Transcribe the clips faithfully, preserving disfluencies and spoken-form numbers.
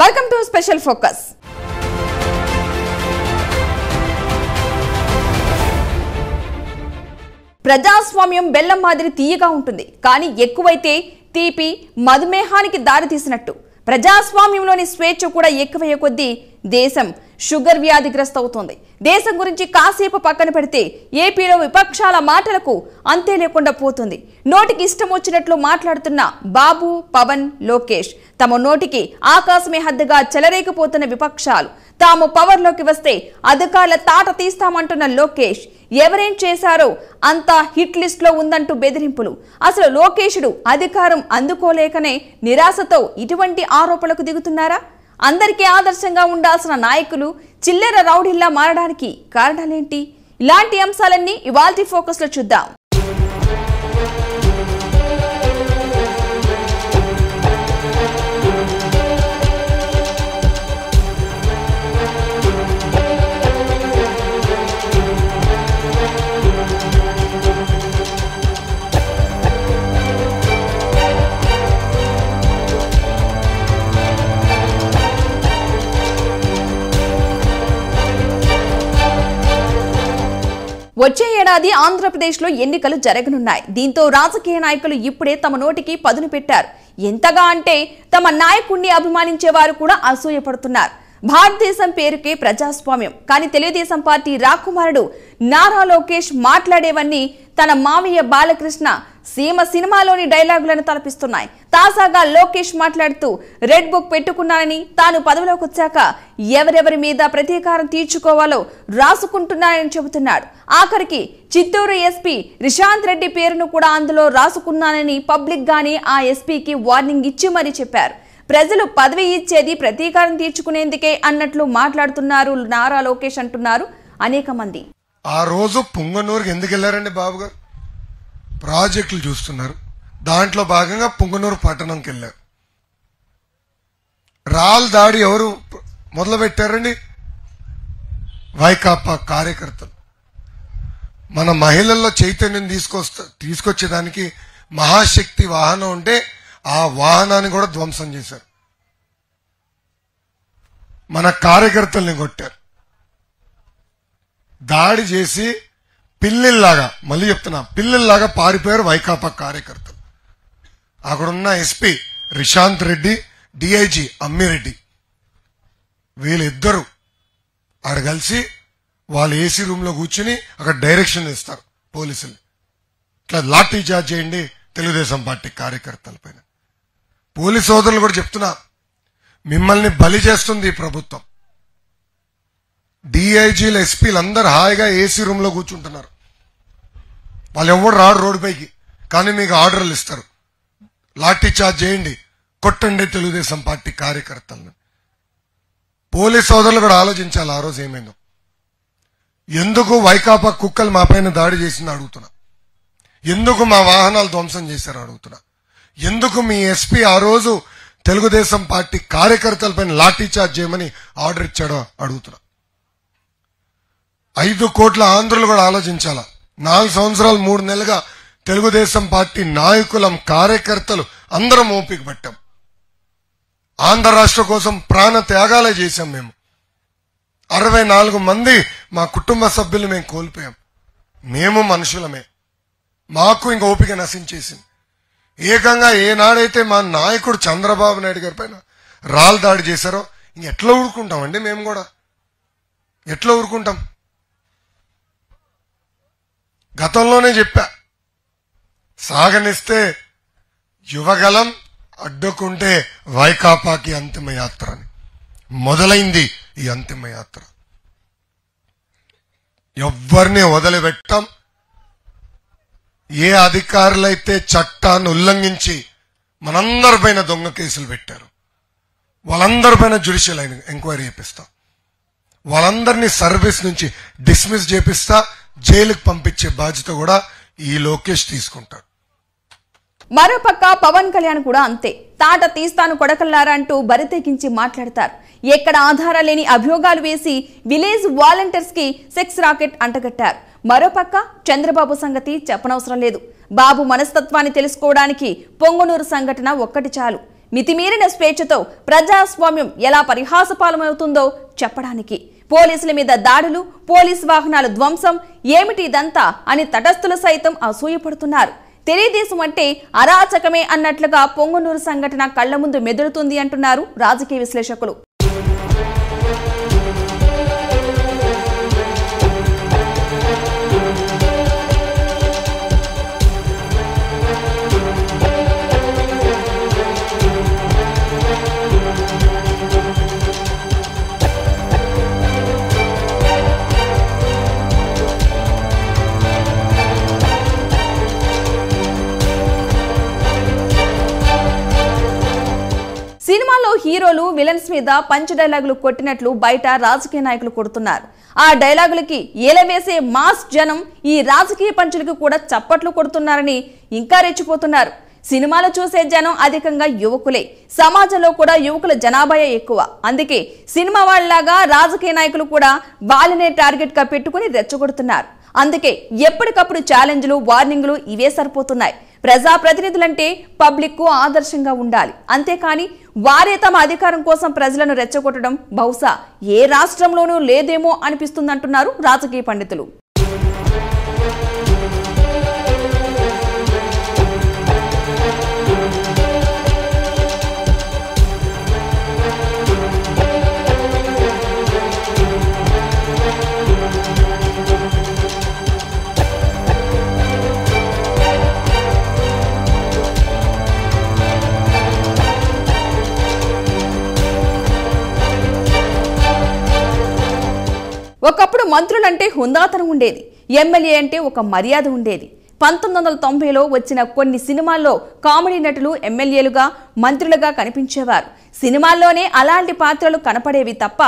Welcome to special focus. ప్రజాస్వామ్యం బెల్లం మాదిరి తీయగా ఉంటుంది, కానీ ఎక్కువైతే తీపి మధుమేహానికి దారి తీసినట్టు. ప్రజాస్వామ్యంలోని స్వేచ్ఛ కూడా ఎక్కువయ్యే కొద్దీ దేశం షుగర్ వ్యాధిగ్రస్త అవుతోంది. దేశం గురించి కాసేపు పక్కన పెడితే ఏపీలో విపక్షాల మాటలకు అంతే లేకుండా పోతుంది. నోటికి ఇష్టం వచ్చినట్లు మాట్లాడుతున్న బాబు, పవన్, లోకేష్ తమ నోటికి ఆకాశమే హద్దుగా చెలరేకపోతున్న విపక్షాలు. తాము పవర్లోకి వస్తే అధికారుల తాట తీస్తామంటున్న లోకేష్ ఎవరేం చేశారో అంతా హిట్ లిస్ట్ లో ఉందంటూ బెదిరింపులు. అసలు లోకేషుడు అధికారం అందుకోలేకనే నిరాశతో ఇటువంటి ఆరోపణలకు దిగుతున్నారా? అందరికీ ఆదర్శంగా ఉండాల్సిన నాయకులు చిల్లర రౌడీల్లా మారడానికి కారణాలేంటి? ఇలాంటి అంశాలన్నీ ఇవాల్టి ఫోకస్ లో చూద్దాం. వచ్చే ఏడాది ఆంధ్రప్రదేశ్లో ఎన్నికలు జరగనున్నాయి. దీంతో రాజకీయ నాయకులు ఇప్పుడే తమ నోటికి పదును పెట్టారు. ఎంతగా అంటే తమ నాయకుడిని అభిమానించే వారు కూడా అసూయపడుతున్నారు. భారతదేశం పేరుకే ప్రజాస్వామ్యం, కానీ తెలుగుదేశం పార్టీ రాకుమారుడు నారా లోకేష్ మాట్లాడేవన్నీ తన మామయ్య బాలకృష్ణ సీమ సినిమాలోని డైలాగులను తలపిస్తున్నాయి. తాజాగా లోకేష్ మాట్లాడుతూ రెడ్ బుక్ పెట్టుకున్నానని, తాను పదవిలోకి వచ్చాక ఎవరెవరి మీద ప్రతీకారం తీర్చుకోవాలో రాసుకుంటున్నానని చెబుతున్నాడు. ఆఖరికి చిత్తూరు ఎస్పీ రిశాంత్ రెడ్డి పేరును కూడా అందులో రాసుకున్నానని పబ్లిక్ గానే ఆ ఎస్పీకి వార్నింగ్ ఇచ్చి మరీ చెప్పారు. ప్రజలు పదవి ఇచ్చేది ప్రతీకారం తీర్చుకునేందుకే అన్నట్లు మాట్లాడుతున్నారు నారా లోకేష్ అంటున్నారు అనేక మంది. ఆ రోజు పుంగనూరుకి ఎందుకు వెళ్ళారండి బాబు గారు? ప్రాజెక్టులు చూస్తున్నారు, దాంట్లో భాగంగా పుంగనూరు పట్టణంకి వెళ్ళారు. రాల్ దాడి ఎవరు మొదలు పెట్టారండి? వైకాపా కార్యకర్తలు. మన మహిళల్లో చైతన్యం తీసుకొస్తా తీసుకొచ్చేదానికి మహాశక్తి వాహనం ఉంటే ఆ వాహనాన్ని కూడా ధ్వంసం చేశారు. మన కార్యకర్తల్ని కొట్టారు, దాడి చేసి పిల్లల్లాగా, మళ్ళీ చెప్తున్నా, పిల్లల్లాగా పారిపోయారు వైకాపా కార్యకర్తలు. అక్కడున్న ఎస్పీ రిశాంత్ రెడ్డి, డిఐజీ అమ్మిరెడ్డి, వీళ్ళిద్దరు ఆడ కలిసి వాళ్ళు ఏసీ రూమ్ లో కూర్చుని అక్కడ డైరెక్షన్ ఇస్తారు పోలీసులు. ఇట్లా లాఠీ చార్జ్ చేయండి తెలుగుదేశం పార్టీ కార్యకర్తలపైన. పోలీసు సోదరులు కూడా చెప్తున్నా, మిమ్మల్ని బలి చేస్తుంది ప్రభుత్వం. డిఐజీలు, ఎస్పీలు అందరు హాయిగా ఏసీ రూమ్ లో కూర్చుంటున్నారు. వాళ్ళు ఎవరు రాడు రోడ్డుపైకి, కానీ మీకు ఆర్డర్లు ఇస్తారు, లాఠీ చార్జ్ చేయండి, కొట్టండి తెలుగుదేశం పార్టీ కార్యకర్తలను. పోలీస్ సోదరులు కూడా ఆలోచించాలి ఆ రోజు ఏమైందో. ఎందుకు వైకాపా కుక్కలు మా పైన దాడి చేసింది అడుగుతున్నా, ఎందుకు మా వాహనాలు ధ్వంసం చేశారు అడుగుతున్నా, ఎందుకు మీ ఎస్పీ ఆ రోజు తెలుగుదేశం పార్టీ కార్యకర్తలపైన లాఠీ చార్జ్ చేయమని ఆర్డర్ ఇచ్చాడో అడుగుతున్నా. ఐదు కోట్ల ఆంధ్రులు కూడా ఆలోచించాలా? నాలుగు సంవత్సరాలు మూడు నెలలుగా తెలుగుదేశం పార్టీ నాయకులం, కార్యకర్తలు అందరం ఓపిక పట్టాం. ఆంధ్ర రాష్ట్రం కోసం ప్రాణ త్యాగాలే చేశాం. మేము అరవై నాలుగు మంది మా కుటుంబ సభ్యులు మేము కోల్పోయాం. మేము మనుషులమే, మాకు ఇంక ఓపిక నశించేసింది. ఏకంగా ఏనాడైతే మా నాయకుడు చంద్రబాబు నాయుడు గారి పైన రాళ్ళు దాడి చేశారో ఇంకెట్లా ఊరుకుంటామండి? మేము కూడా ఎట్లా ఊరుకుంటాం? గతంలోనే చెప్పా, సాగనిస్తే యువగలం, అడ్డుకుంటే వైకాపాకి అంతిమయాత్ర అని. మొదలైంది ఈ అంతిమయాత్ర. ఎవ్వరిని వదిలిపెట్టాం. ఏ అధికారులైతే చట్టాన్ని ఉల్లంఘించి మనందరిపైన దొంగ కేసులు పెట్టారు వాళ్ళందరిపైన జ్యుడిషియల్ ఎంక్వైరీ చేపిస్తా, వాళ్ళందరినీ సర్వీస్ నుంచి డిస్మిస్ చేపిస్తా, జైలుకు పంపించే బాధ్యత కూడా ఈ లోకేష్ తీసుకుంటాడు. మరోపక్క పవన్ కళ్యాణ్ కూడా అంతే. తాట తీస్తాను కొడకల్లారా అంటూ బరితెగించి మాట్లాడతారు. ఎక్కడ ఆధారాలేని అభియోగాలు వేసి విలేజ్ వాలంటీర్స్ కి సెక్స్ రాకెట్ అంటగట్టారు. మరోపక్క చంద్రబాబు సంగతి చెప్పనవసరం లేదు. బాబు మనస్తత్వాన్ని తెలుసుకోవడానికి పొంగనూరు సంఘటన ఒక్కటి చాలు. మితిమీరిన స్వేచ్ఛతో ప్రజాస్వామ్యం ఎలా పరిహాసపాలమవుతుందో చెప్పడానికి పోలీసుల మీద దాడులు పోలీస్ వాహనాల ధ్వంసం ఏమిటి ఇదంతా అని తటస్థుల సైతం అసూయపడుతున్నారు. తెలుగుదేశం అంటే అరాచకమే అన్నట్లుగా పొంగనూరు సంఘటన కళ్ళ ముందు మెదులుతుంది అంటున్నారు రాజకీయ విశ్లేషకులు. సినిమాలో హీరోలు విలన్స్ మీద పంచ్ డైలాగులు కొట్టినట్లు బయట రాజకీయ నాయకులు కొడుతున్నారు. ఆ డైలాగులకి ఏలవేసే మాస్ జనం ఈ రాజకీయ పంచులకు కూడా చప్పట్లు కొడుతున్నారని ఇంకా రెచ్చిపోతున్నారు. సినిమాలు చూసే జనం అధికంగా యువకులే, సమాజంలో కూడా యువకుల జనాభా ఎక్కువ. అందుకే సినిమా వాళ్ళలాగా రాజకీయ నాయకులు కూడా వాళ్ళనే టార్గెట్ గా పెట్టుకుని రెచ్చగొడుతున్నారు. అందుకే ఎప్పటికప్పుడు ఛాలెంజ్లు వార్నింగ్లు ఇవే సరిపోతున్నాయి. ప్రజా ప్రతినిధులంటే పబ్లిక్ కు ఆదర్శంగా ఉండాలి, అంతేకాని వారే తమ అధికారం కోసం ప్రజలను రెచ్చగొట్టడం బహుశా ఏ రాష్ట్రంలోనూ లేదేమో అనిపిస్తుందంటున్నారు రాజకీయ పండితులు. ఒకప్పుడు మంత్రులంటే హుందాతనం ఉండేది, ఎమ్మెల్యే అంటే ఒక మర్యాద ఉండేది. పంతొమ్మిది వందల తొంభైలో వచ్చిన కొన్ని సినిమాల్లో కామెడీ నటులు ఎమ్మెల్యేలుగా మంత్రులుగా కనిపించేవారు. సినిమాల్లోనే అలాంటి పాత్రలు కనపడేవి తప్ప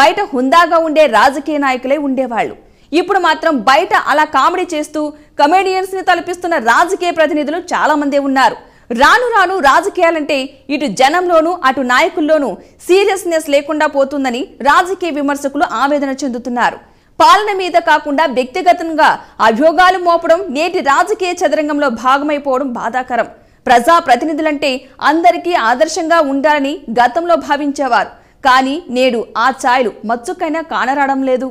బయట హుందాగా ఉండే రాజకీయ నాయకులే ఉండేవాళ్ళు. ఇప్పుడు మాత్రం బయట అలా కామెడీ చేస్తూ కమెడియన్స్ ని తలపిస్తున్న రాజకీయ ప్రతినిధులు చాలా మందే ఉన్నారు. రాను రాను రాజకీయాలంటే ఇటు జనంలోనూ అటు నాయకుల్లోనూ సీరియస్నెస్ లేకుండా పోతుందని రాజకీయ విమర్శకులు ఆవేదన చెందుతున్నారు. పాలన మీద కాకుండా వ్యక్తిగతంగా అభియోగాలు మోపడం నేటి రాజకీయ చదరంగంలో భాగమైపోవడం బాధాకరం. ప్రజా ప్రతినిధులంటే అందరికీ ఆదర్శంగా ఉండాలని గతంలో భావించేవారు, కానీ నేడు ఆ ఛాయలు మచ్చుకైనా కానరాడం లేదు.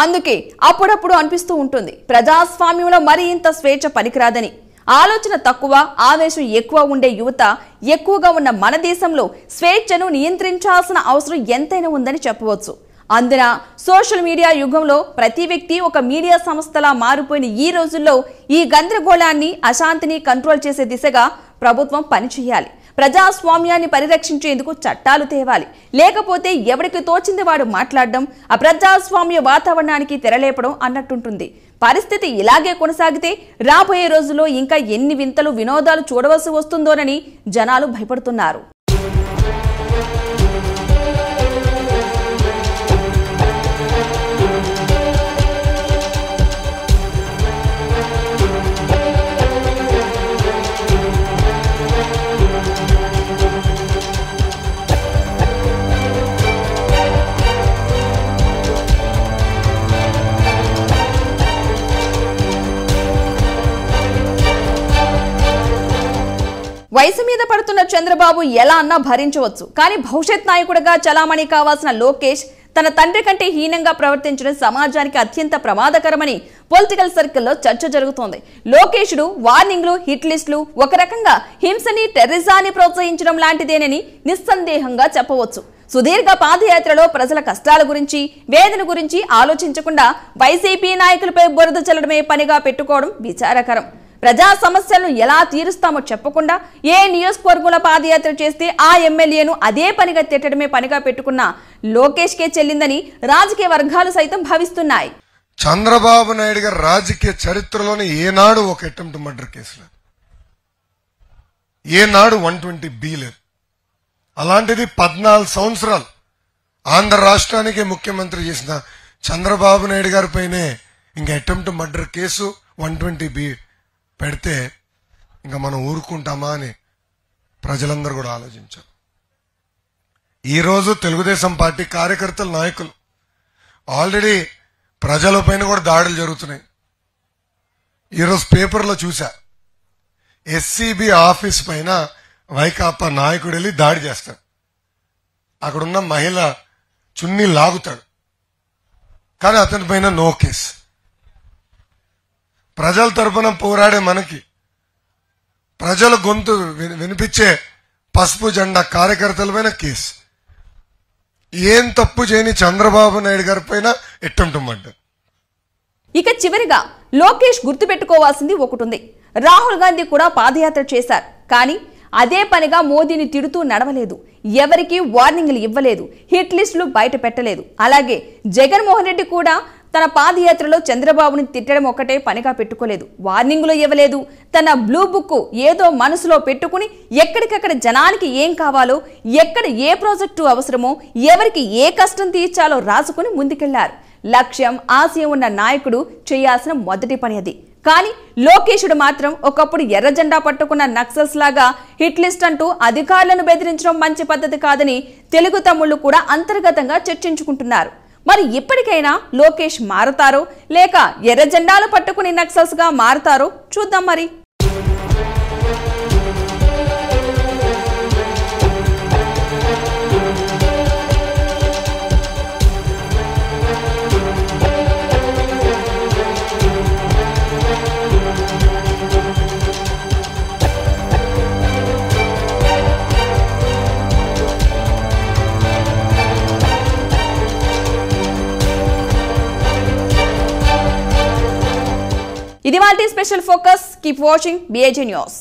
అందుకే అప్పుడప్పుడు అనిపిస్తూ ఉంటుంది ప్రజాస్వామ్యంలో మరి ఇంత స్వేచ్ఛ పనికిరాదని. ఆలోచన తక్కువ ఆవేశం ఎక్కువ ఉండే యువత ఎక్కువగా ఉన్న మన దేశంలో స్వేచ్ఛను నియంత్రించాల్సిన అవసరం ఎంతైనా ఉందని చెప్పవచ్చు. అందున సోషల్ మీడియా యుగంలో ప్రతి వ్యక్తి ఒక మీడియా సంస్థలా మారిపోయిన ఈ రోజుల్లో ఈ గందరగోళాన్ని అశాంతిని కంట్రోల్ చేసే దిశగా ప్రభుత్వం పనిచేయాలి. ప్రజాస్వామ్యాన్ని పరిరక్షించేందుకు చట్టాలు తేవాలి. లేకపోతే ఎవరికి తోచింది వాడు మాట్లాడడం, అప్రజాస్వామ్య వాతావరణానికి తెరలేపడం అన్నట్టుంటుంది. పరిస్థితి ఇలాగే కొనసాగితే రాబోయే రోజుల్లో ఇంకా ఎన్ని వింతలు వినోదాలు చూడవలసి వస్తుందోనని జనాలు భయపడుతున్నారు. వయసు మీద పడుతున్న చంద్రబాబు ఎలా అన్నా భరించవచ్చు, కానీ భవిష్యత్ నాయకుడిగా చలామణి కావాల్సిన లోకేష్ తన తండ్రి కంటే హీనంగా ప్రవర్తించడం సమాజానికి అత్యంత ప్రమాదకరమని పొలిటికల్ సర్కిల్లో చర్చ జరుగుతోంది. లోకేష్డు వార్నింగ్లు హిట్ లిస్టులు ఒక రకంగా హింసని టెర్రరిజాన్ని ప్రోత్సహించడం లాంటిదేనని నిస్సందేహంగా చెప్పవచ్చు. సుదీర్ఘ పాదయాత్రలో ప్రజల కష్టాల గురించి వేదన గురించి ఆలోచించకుండా వైసీపీ నాయకులపై బురద చల్లడమే పనిగా పెట్టుకోవడం విచారకరం. ప్రజా సమస్యలను ఎలా తీరుస్తామో చెప్పకుండా ఏ నియోజకవర్గంలో పాదయాత్ర చేస్తే ఆ ఎమ్మెల్యేను అదే పనిగా తిట్టడమే పనిగా పెట్టుకున్న లోకేష్ కే చెల్లిందని రాజకీయ వర్గాలు సైతం భావిస్తున్నాయి. చంద్రబాబు నాయుడు గారి రాజకీయ చరిత్రలోనే ఏనాడు ఒక అటెంప్ట్ మర్డర్ కేసు లేదు, ఏనాడు వన్ ట్వంటీ బి లేదు, అలాంటిది పద్నాలుగు సంవత్సరాలు ఆంధ్ర రాష్ట్రానికి ముఖ్యమంత్రి చేసిన చంద్రబాబు నాయుడు గారిపైనే ఇంకా attempt murder case one twenty B పెడితే ఇంకా మనం ఊరుకుంటామా అని ప్రజలందరూ కూడా ఆలోచించారు. ఈరోజు తెలుగుదేశం పార్టీ కార్యకర్తల నాయకులు ఆల్రెడీ ప్రజలపైన కూడా దాడులు జరుగుతున్నాయి. ఈరోజు పేపర్లో చూసా, ఎస్సీబీ ఆఫీస్ పైన వైకాపా నాయకుడు వెళ్ళి దాడి చేస్తాడు, అక్కడున్న మహిళ చున్నీ లాగుతాడు, కానీ అతని పైన నో కేసు. ప్రజల తరపున పోరాడే మనకి, ప్రజల గొంతు వినిపించే పసుపు జెండా కార్యకర్తలపైన కేసు, ఏం తప్పు చేయని చంద్రబాబు నాయుడు గారి పైన అటెంప్ట్ మర్డర్. ఇక చివరిగా లోకేష్ గుర్తుపెట్టుకోవాల్సింది ఒకటి ఉంది. రాహుల్ గాంధీ కూడా పాదయాత్ర చేశారు, కానీ అదే పనిగా మోదీని తిడుతూ నడవలేదు, ఎవరికి వార్నింగ్లు ఇవ్వలేదు, హిట్ లిస్టులు బయట పెట్టలేదు. అలాగే జగన్మోహన్ రెడ్డి కూడా తన పాదయాత్రలో చంద్రబాబుని తిట్టడం ఒకటే పనిగా పెట్టుకోలేదు, వార్నింగులు ఇవ్వలేదు. తన బ్లూ బుక్ ఏదో మనసులో పెట్టుకుని ఎక్కడికక్కడ జనానికి ఏం కావాలో, ఎక్కడ ఏ ప్రాజెక్టు అవసరమో, ఎవరికి ఏ కష్టం తీర్చాలో రాసుకుని ముందుకెళ్లారు. లక్ష్యం, ఆశయం ఉన్న నాయకుడు చేయాల్సిన మొదటి పని అది. కానీ లోకేషుడు మాత్రం ఒకప్పుడు ఎర్ర జెండా పట్టుకున్న నక్సల్స్ లాగా హిట్ లిస్ట్ అంటూ అధికారులను బెదిరించడం మంచి పద్ధతి కాదని తెలుగు తమ్ముళ్లు కూడా అంతర్గతంగా చర్చించుకుంటున్నారు. మరి ఇప్పటికైనా లోకేష్ మారతారో లేక ఎర్ర జెండాలు పట్టుకుని నక్సల్స్ గా మారతారో చూద్దాం. మరి ఇది వాళ్ళ special focus. Keep watching B I J news.